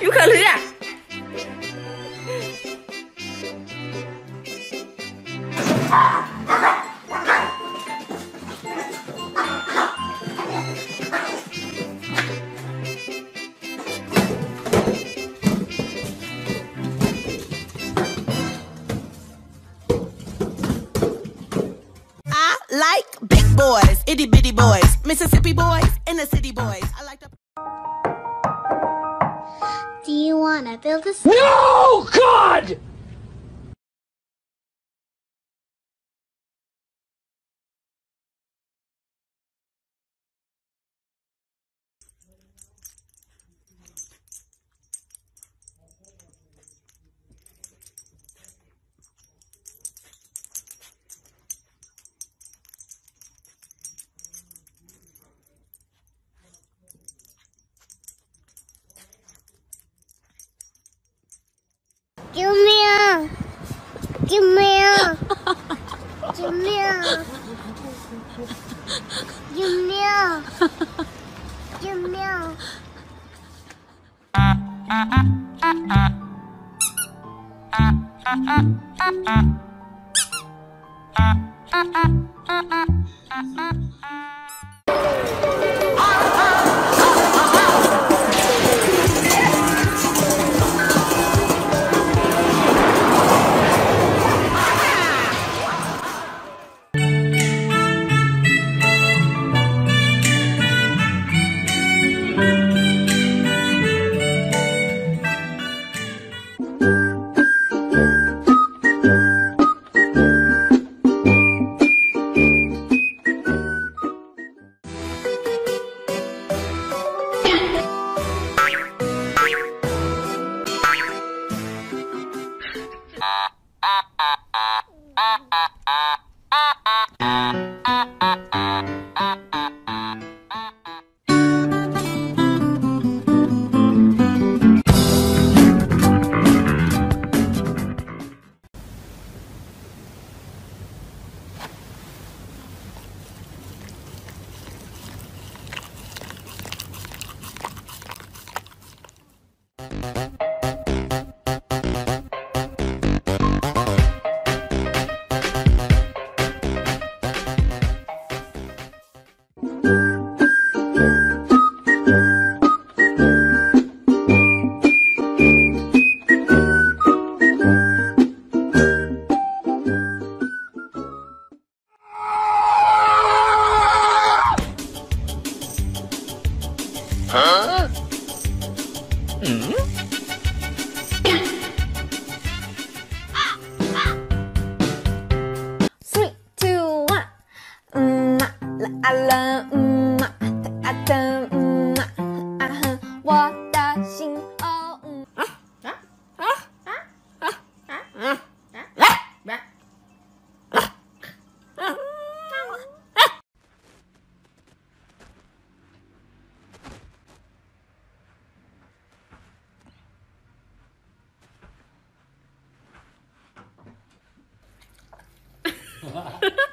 有可乐。 Like big boys, itty bitty boys, Mississippi boys, and the city boys. I like the. Do you wanna build a? No, God. Ha ha ha.